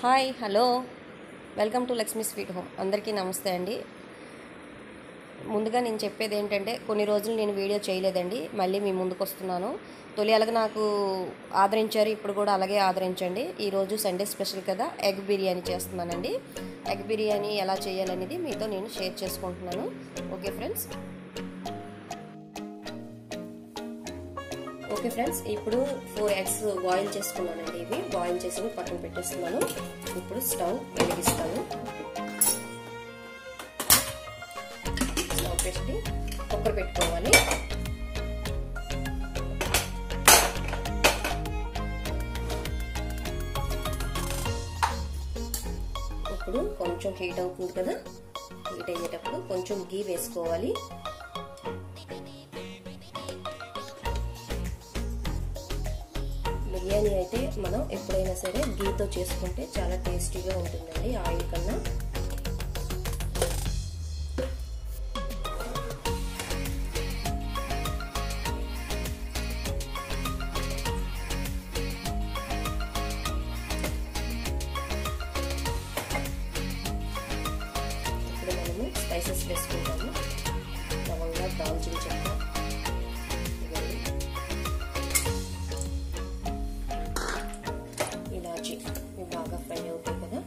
Hi hello welcome to Lakshmi sweet home. అందరికీ నమస్తే అండి. ముందుగా నేను చెప్పేది ఏంటంటే, కొన్ని రోజులు నేను వీడియో చేయలేదండి, మళ్ళీ మీ ముందుకు వస్తున్నాను. తొలి అలాగే నాకు ఆదరించారు, ఇప్పుడు కూడా అలాగే ఆదరించండి. ఈరోజు సండే స్పెషల్ కదా, ఎగ్ బిర్యానీ చేస్తున్నానండి. ఎగ్ బిర్యానీ ఎలా చేయాలనేది మీతో నేను షేర్ చేసుకుంటున్నాను. ఓకే ఫ్రెండ్స్, ఇప్పుడు 4 eggs బాయిల్ చేసుకున్నానండి. ఇవి బాయిల్ చేసి పక్కన పెట్టేస్తున్నాను. ఇప్పుడు స్టవ్ వెలిగిస్తాను. స్టవ్ పెట్టి కుక్కర్ పెట్టుకోవాలి. ఇప్పుడు కొంచెం హీట్ అవుతుంది కదా, హీట్ అయ్యేటప్పుడు కొంచెం గీ వేసుకోవాలి. బిర్యానీ అయితే మనం ఎప్పుడైనా సరే గీతో చేసుకుంటే చాలా టేస్టీగా ఉంటుందండి, ఆయిల్ కన్నా. ఇప్పుడు మనము స్పైసెస్ వేసుకుంటాము. లవంగా, దాల్చిన చెక్క, బాగా ఫ్రై అవుతాయి కదా.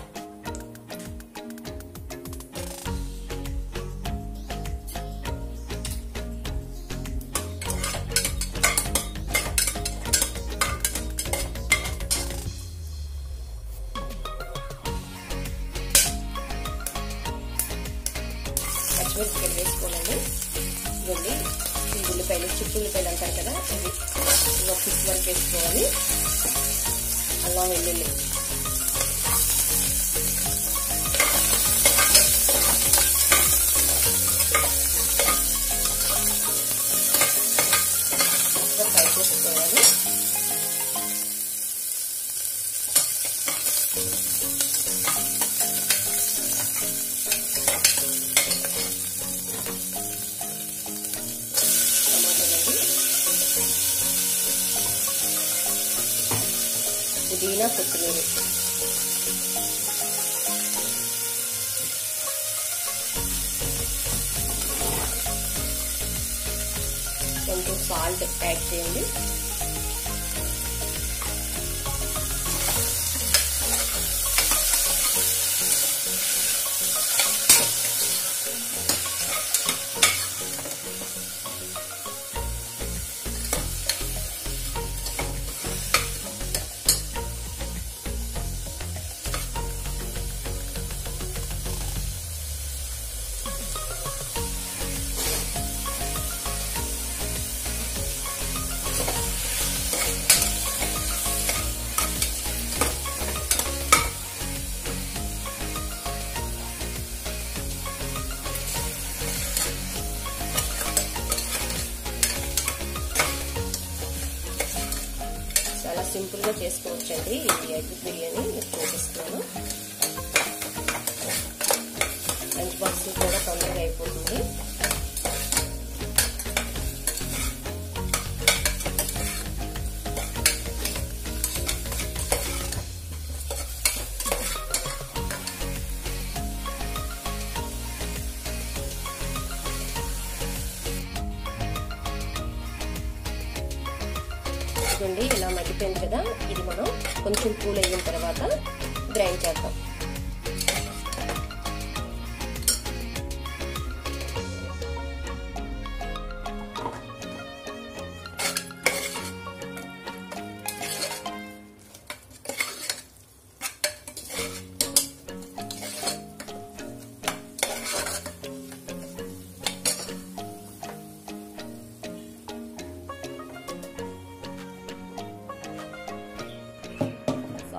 పచ్చిమిరపకాయలు వేసుకోవాలండి. ఇవన్నీ ఈ ఉల్లిపాయలు, చిప్పు ఉల్లిపాయలు అంటారు కదా, ఇవి 6 వరకు వేసుకోవాలి. అల్లం, వెల్లుల్లి, ఫ్రై చేసుకోవాలి. పుదీనా, కొత్తిమీర, కొంచెం సాల్ట్ యాడ్ చేయండి. చాలా సింపుల్గా చేసుకోవచ్చండి ఈ ఎగ్ బిర్యానీ. నేను చూపిస్తాను. లంచ్ బాక్స్ కూడా తొందరగా అయిపోతుంది. ఇలా మగ్గిపోయింది కదా, ఇది మనం కొంచెం కూల్ అయిన తర్వాత గ్రైండ్ చేద్దాం.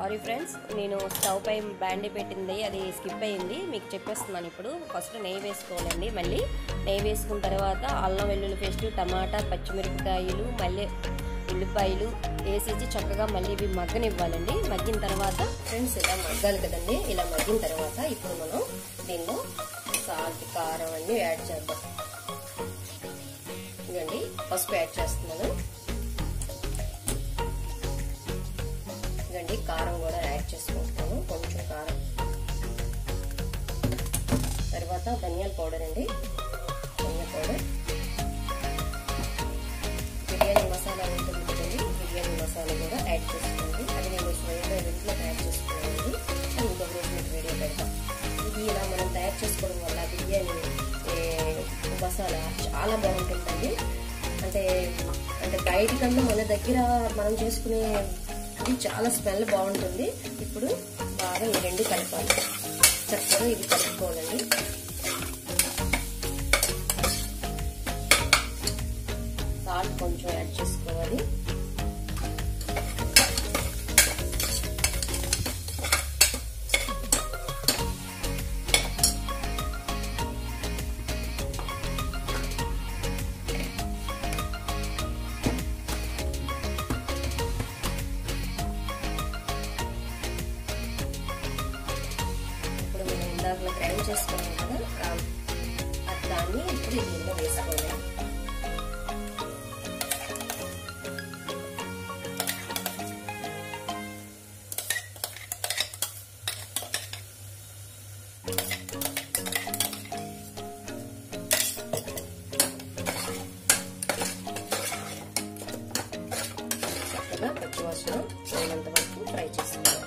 సారీ ఫ్రెండ్స్, నేను స్టవ్ పై బ్యాండీ పెట్టింది, అది స్కిప్ అయ్యింది. మీకు చెప్పేస్తున్నాను. ఇప్పుడు ఫస్ట్ నెయ్యి వేసుకోవాలండి. మళ్ళీ నెయ్యి వేసుకున్న తర్వాత అల్లం, వెల్లుల్లి పేస్ట్, టమాటా, పచ్చిమిరపకాయలు, మళ్ళీ ఉల్లిపాయలు వేసేసి చక్కగా మళ్ళీ ఇవి మగ్గనివ్వాలండి. మగ్గిన తర్వాత ఫ్రెండ్స్ ఇలా మగ్గాలి కదండి. ఇలా మగ్గిన తర్వాత ఇప్పుడు మనం దీనిలో సాల్ట్, కారం అన్నీ యాడ్ చేద్దాం. ఇదండి పసుపు యాడ్ చేస్తున్నాను. అండి కారం కూడా యాడ్ చేసుకుంటాను, కొంచెం కారం. తర్వాత ధనియాల పౌడర్ అండి, ధనియాల పౌడర్. బిర్యానీ మసాలా ఉంటుంది కదండి, బిర్యానీ మసాలా కూడా యాడ్ చేసుకోండి. అది నేను స్వయంగా ఇంట్లో తయారు చేసుకున్నాను, ఇంకొక రోజు మీకు వీడియో పెడతాం. ఇది ఇలా మనం తయారు చేసుకోవడం వల్ల బిర్యానీ మసాలా చాలా బాగుంటుందండి. అంటే అంటే బయట కన్నా మన దగ్గర మనం చేసుకునే ఇది చాలా స్మెల్ బాగుంటుంది. ఇప్పుడు బాగా ఈ రెండు కలపాలి, చక్కగా ఇది కలుపుకోవాలండి. సాల్ట్ కొంచెం యాడ్ చేసుకోవాలి. గ్రైండ్ చేసుకున్నాం కదా, దాన్ని ఇప్పుడు దీనిలో వేసుకోవాలి. చక్కగా పచ్చి వాసన పోయినంత వరకు ఫ్రై చేసుకోవాలి.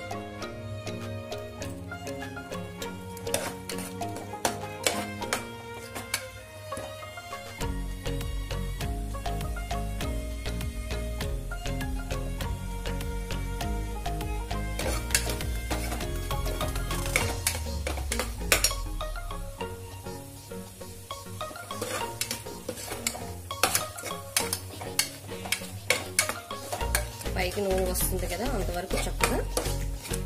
పైకి నూనె వస్తుంది కదా, అంతవరకు చక్కగా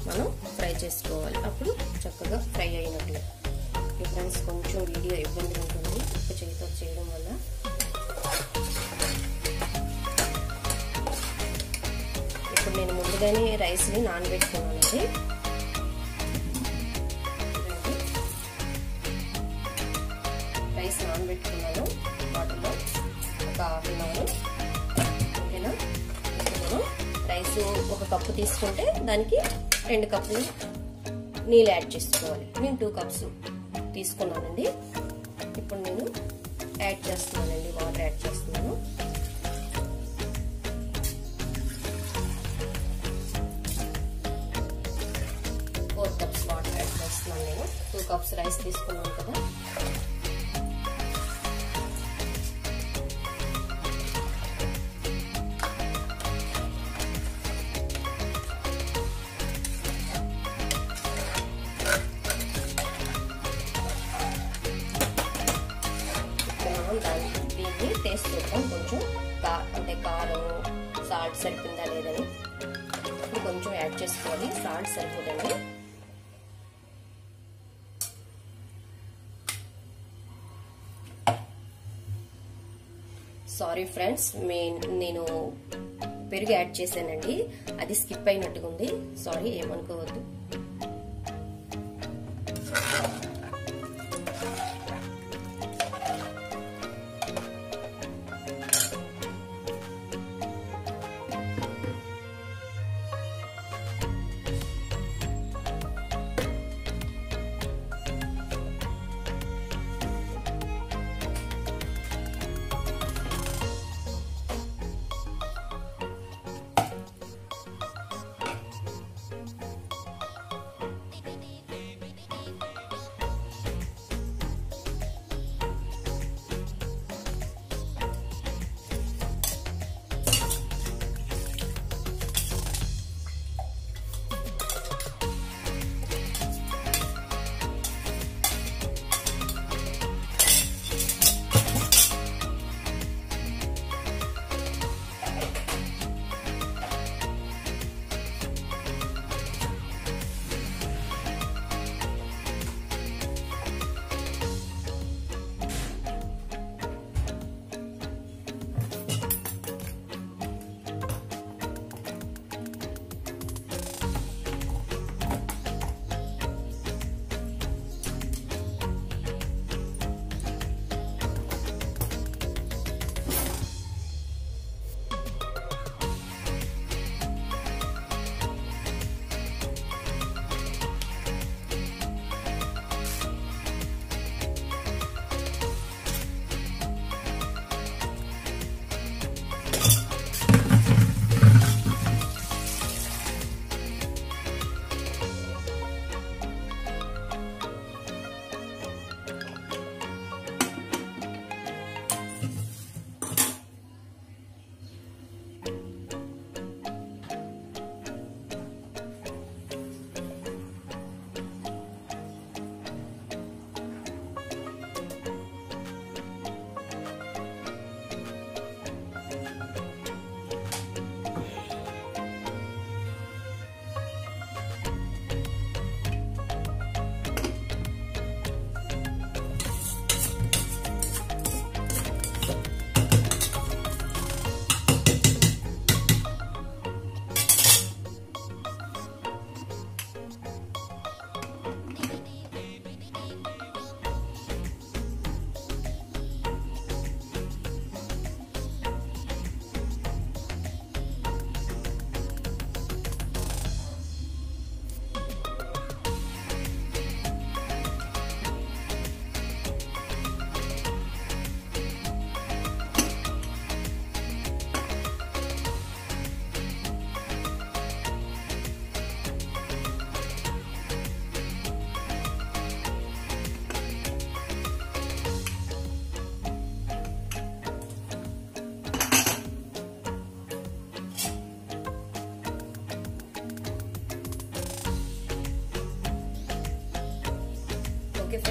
మనం ఫ్రై చేసుకోవాలి. అప్పుడు చక్కగా ఫ్రై అయినట్లు. ఫ్రెండ్స్, కొంచెం వీడియో ఇబ్బంది ఉంటుంది ఒక చేతితో చేయడం వల్ల. ఇప్పుడు నేను ముందుగానే రైస్ని నానబెట్టుకున్నానండి. రైస్ నానబెట్టుకున్నాను వాటర్లో ఒక 1/2 గంట. ఓకేనా, రైస్ 1 కప్పు తీసుకుంటే దానికి 2 కప్పులు నీళ్ళు యాడ్ చేసుకోవాలి. నేను 2 కప్స్ తీసుకున్నానండి. ఇప్పుడు నేను యాడ్ చేస్తున్నానండి, వాటర్ యాడ్ చేస్తున్నాను. ఫోర్ కప్స్ వాటర్ యాడ్ చేస్తున్నాను. నేను 2 కప్స్ రైస్ తీసుకున్నాను కదా, దీన్ని టేస్ట్ చేద్దాం. కొంచెం అంటే కారం సాల్ట్ సరిపోయిందా లేదని ఇప్పుడు కొంచెం యాడ్ చేసుకోవాలి. సాల్ట్ సరిపోదండి, సారీ ఫ్రెండ్స్, నేను పెరుగు యాడ్ చేశానండి, అది స్కిప్ అయినట్టుగా ఉంది, సారీ, ఏమనుకోవద్దు.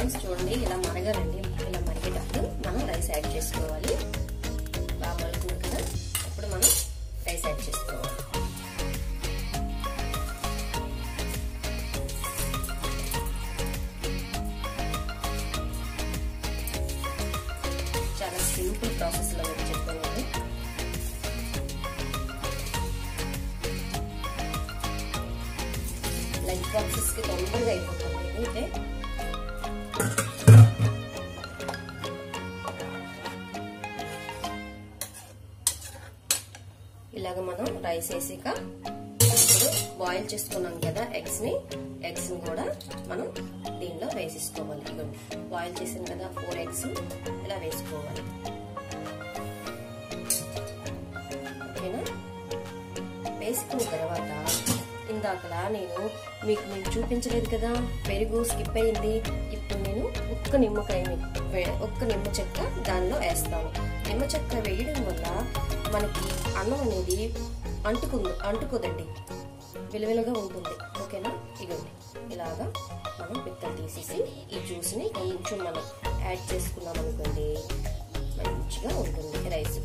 ఫ్రెండ్స్ చూడండి ఇలా మరగరండి. ఇలా మరిగేటప్పుడు మనం రైస్ యాడ్ చేసుకోవాలి. బాగా మరుగుతుంది కదా, ఇప్పుడు మనం రైస్ యాడ్ చేసుకోవాలి. చాలా సింపుల్ ప్రాసెస్ లో చెప్తాను. లంచ్ బాక్సెస్ కి తొందరగా అయిపోతుంది. అయితే ఇలాగ మనం రైస్ వేసాక ఇప్పుడు బాయిల్ చేసుకున్నాం కదా ఎగ్స్ ని కూడా మనం దీనిలో వేసేసుకోవాలి. బాయిల్ చేసాం కదా 4 eggs ఇలా వేసుకోవాలి. ఓకేనా, వేసుకున్న తర్వాత ఇందాకలా నేను మీకు నేను చూపించలేదు కదా పెరుగు స్కిప్ అయింది. ఇప్పుడు నేను ఒక్క నిమ్మ చెక్క దానిలో వేస్తాను. నిమ్మ చెక్క వేయడం వల్ల మనకి అన్నం అనేది అంటుకోదండి, విలువలుగా ఉంటుంది. ఓకేనా, ఇదండి ఇలాగా మనం పిక్కలు తీసేసి ఈ జ్యూస్ని కొంచెం మనం యాడ్ చేసుకున్నాం అనుకోండి, మంచిగా ఉంటుంది రైస్.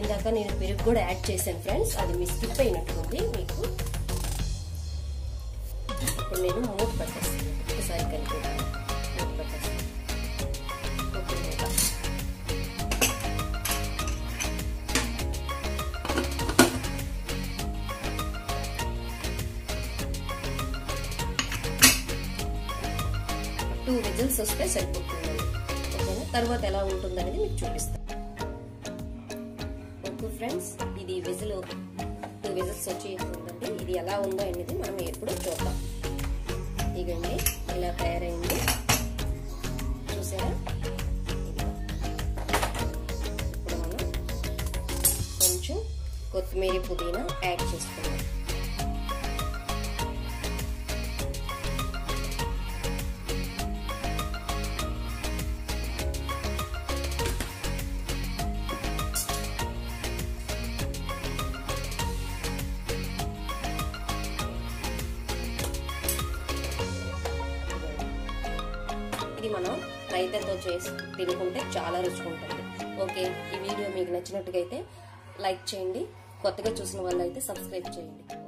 ఇందాక నేను పెరుగు కూడా యాడ్ చేశాను ఫ్రెండ్స్, అది మీ స్కిప్ అయినట్టుంది మీకు. ఇప్పుడు నేను మూత పట్టేస్తాను, ఒకసారి కలిపి మూత పట్టేస్తాను. టూ విజిల్స్ వస్తే సరిపోతుంది. ఓకేనా, తర్వాత ఎలా ఉంటుందనేది మీకు చూపిస్తాను ఫ్రెండ్స్. ఇది విజిల్ 2 విజిల్స్ వచ్చి ఉందండి. ఇది ఎలా ఉందో అనేది మనం ఎప్పుడు చూద్దాం. ఇదండి ఇలా తయారైంది, చూసారా. ఇప్పుడు మనం కొంచెం కొత్తిమీర పుదీనా యాడ్ చేసుకుందాం. ఇది మనం రైతాతో చేసి తినుకుంటే చాలా రుచిగా ఉంటుంది. ఓకే, ఈ వీడియో మీకు నచ్చినట్టుగా అయితే లైక్ చేయండి. కొత్తగా చూసిన వాళ్ళు అయితే సబ్స్క్రైబ్ చేయండి.